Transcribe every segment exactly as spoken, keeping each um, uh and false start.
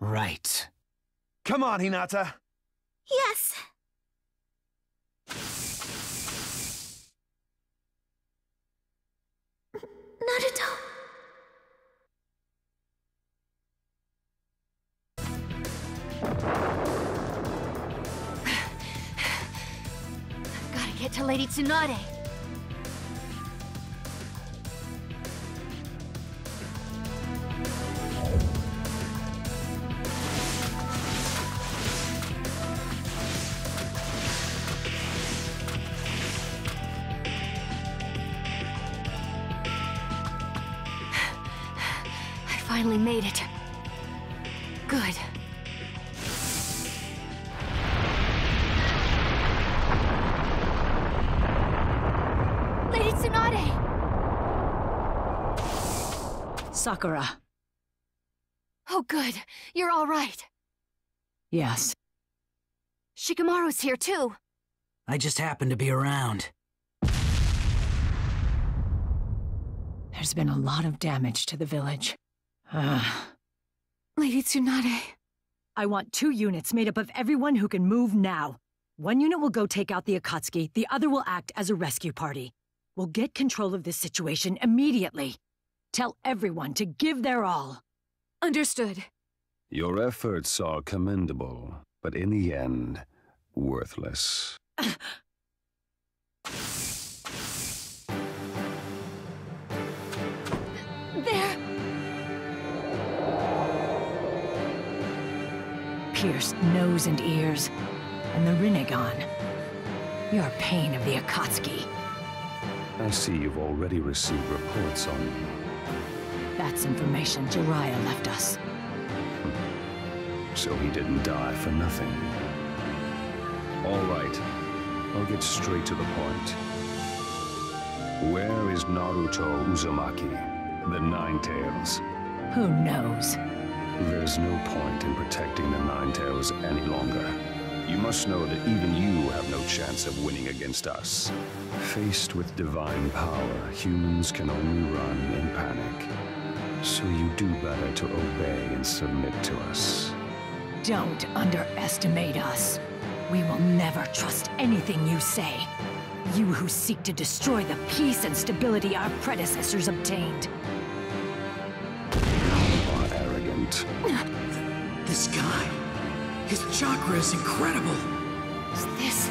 Right. Come on, Hinata. Yes. Naruto. Gotta get to Lady Tsunade. I finally made it. Good. Lady Tsunade! Sakura. Oh, good. You're all right. Yes. Shikamaru's here, too. I just happened to be around. There's been a lot of damage to the village. Uh. Lady Tsunade. I want two units made up of everyone who can move now. One unit will go take out the Akatsuki, the other will act as a rescue party. We'll get control of this situation immediately. Tell everyone to give their all. Understood. Your efforts are commendable, but in the end, worthless. Uh. There. Pierced nose and ears, and the Rinnegan. Your pain of the Akatsuki. I see you've already received reports on me. That's information Jiraiya left us. So he didn't die for nothing. All right, I'll get straight to the point. Where is Naruto Uzumaki, the Nine Tails? Who knows? There's no point in protecting the Nine Tails any longer. You must know that even you have no chance of winning against us. Faced with divine power, humans can only run in panic. So you do better to obey and submit to us. Don't underestimate us. We will never trust anything you say. You who seek to destroy the peace and stability our predecessors obtained. This guy, his chakra is incredible. Is this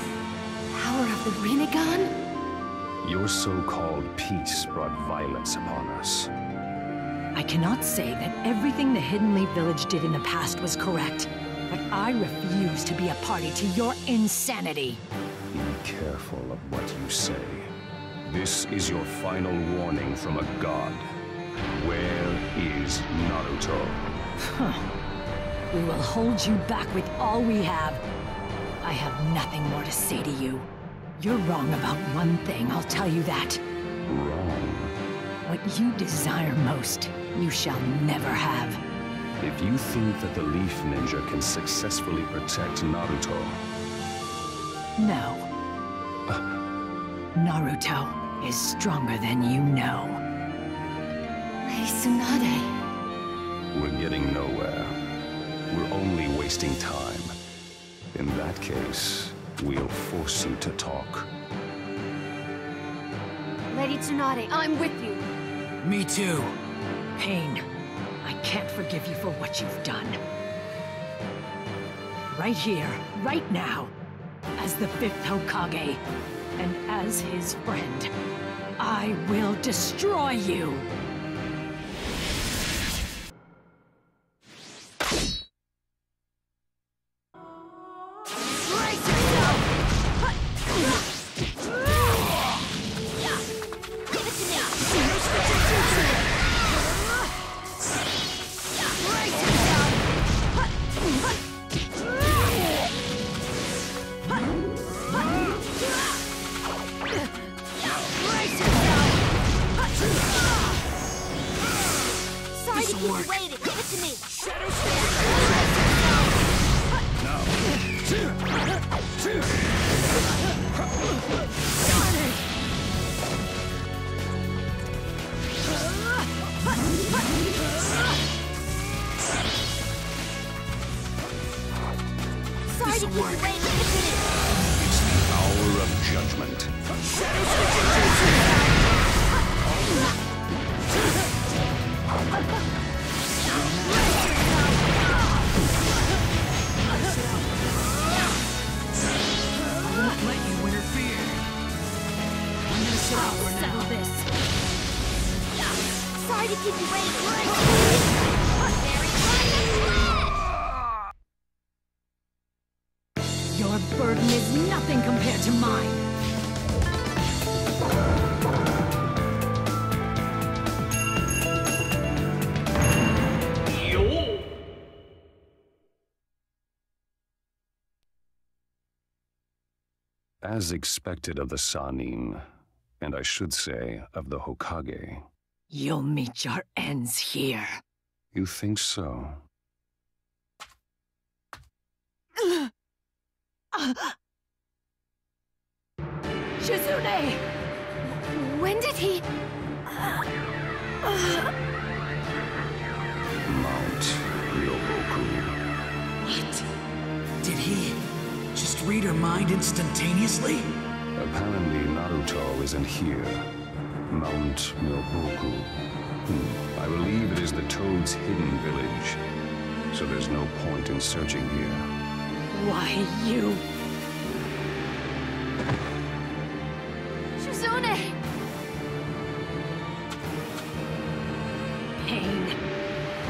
power of the Rinnegan? Your so-called peace brought violence upon us. I cannot say that everything the Hidden Leaf Village did in the past was correct, but I refuse to be a party to your insanity. Be careful of what you say. This is your final warning from a god. Where is Naruto? Huh. We will hold you back with all we have. I have nothing more to say to you. You're wrong about one thing, I'll tell you that. Wrong? What you desire most, you shall never have. If you think that the Leaf Ninja can successfully protect Naruto... No. Naruto is stronger than you know. Tsunade. We're getting nowhere. We're only wasting time. In that case, we'll force you to talk. Lady Tsunade, I'm with you. Me too. Pain, I can't forgive you for what you've done. Right here, right now, as the fifth Hokage, and as his friend, I will destroy you. work. Wait, wait, wait, wait. It's the hour of judgment. I won't let you interfere. I'm gonna show you where now. Settle this. Sorry to keep you waiting. Very funny. Your burden is nothing compared to mine. Yo. As expected of the Sanin, and I should say of the Hokage. You'll meet your ends here. You think so? Shizune! When did he... Uh, uh... Mount Myoboku. What? Did he just read her mind instantaneously? Apparently Naruto isn't here. Mount Myoboku. Hmm. I believe it is the Toad's hidden village, so there's no point in searching here. Why, you... Shizune! Pain.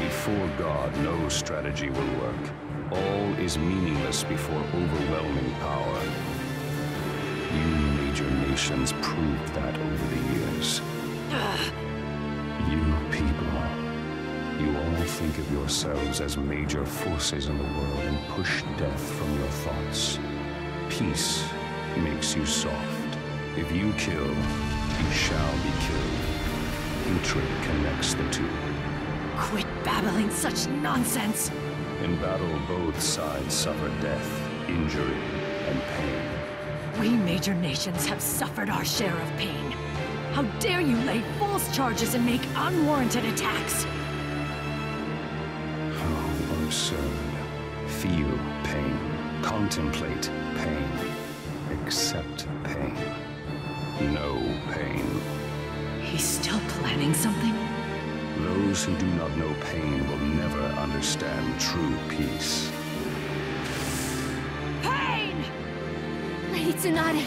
Before God, no strategy will work. All is meaningless before overwhelming power. You major nations proved that over the years. Uh. You people... You all think of yourselves as major forces in the world and push death from your thoughts. Peace makes you soft. If you kill, you shall be killed. Hatred connects the two. Quit babbling such nonsense! In battle, both sides suffer death, injury, and pain. We major nations have suffered our share of pain. How dare you lay false charges and make unwarranted attacks! Absurd. Feel pain. Contemplate pain. Accept pain. No pain. He's still planning something? Those who do not know pain will never understand true peace. Pain! Lady Tsunade!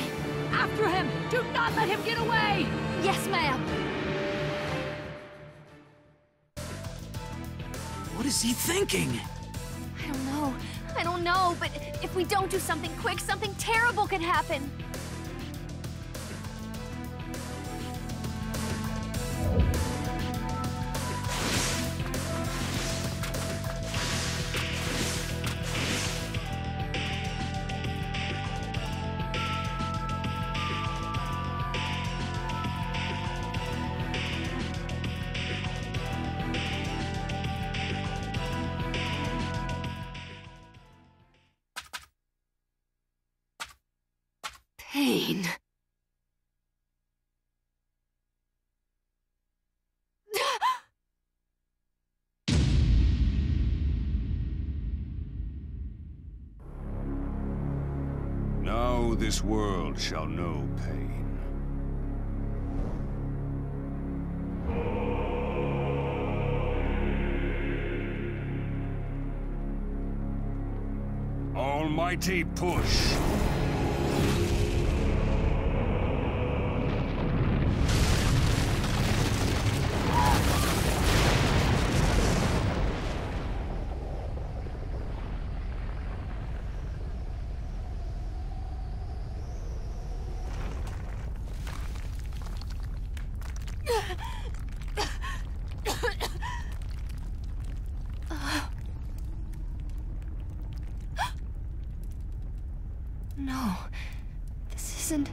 After him! Do not let him get away! Yes, ma'am! What is he thinking? I don't know. I don't know, but if we don't do something quick, something terrible could happen. Now this world shall know pain. Almighty push! No, this isn't...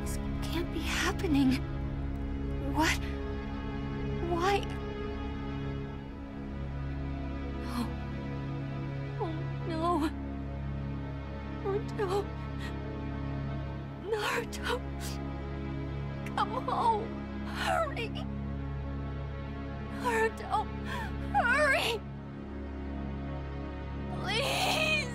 This can't be happening. What? Why? No. Oh, no. Oh, no. Naruto. Come home. Hurry. Naruto. Hurry. Please.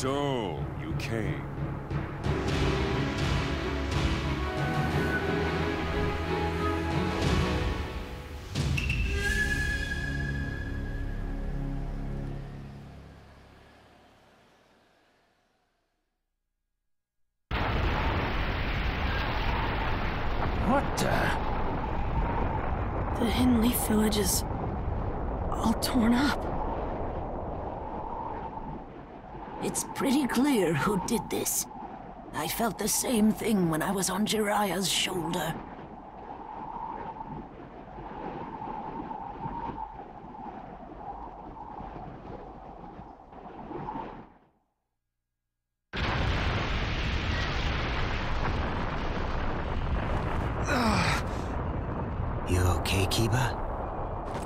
So, you came. What the? The Hidden Leaf Village is all torn up. It's pretty clear who did this. I felt the same thing when I was on Jiraiya's shoulder.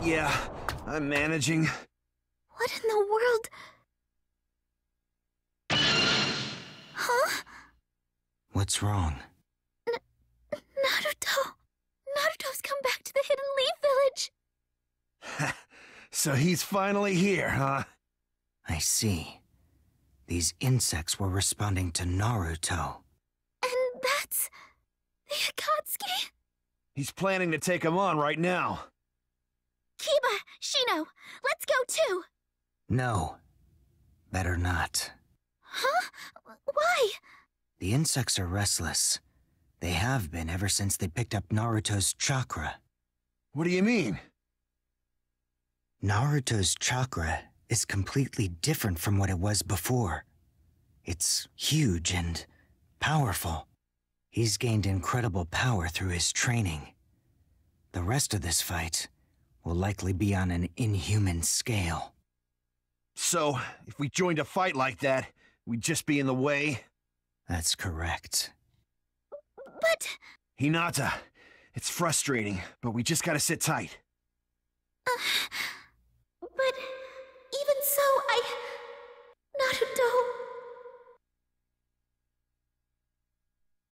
Yeah, I'm managing. What in the world? Huh? What's wrong? N Naruto. Naruto's come back to the Hidden Leaf Village. So he's finally here, huh? I see. These insects were responding to Naruto. And that's the Akatsuki? He's planning to take him on right now. Kiba, Shino, let's go too! No. Better not. Huh? Why? The insects are restless. They have been ever since they picked up Naruto's chakra. What do you mean? Naruto's chakra is completely different from what it was before. It's huge and powerful. He's gained incredible power through his training. The rest of this fight will likely be on an inhuman scale. So, if we joined a fight like that, we'd just be in the way? That's correct. But... Hinata, it's frustrating, but we just gotta sit tight. Uh, but even so, I...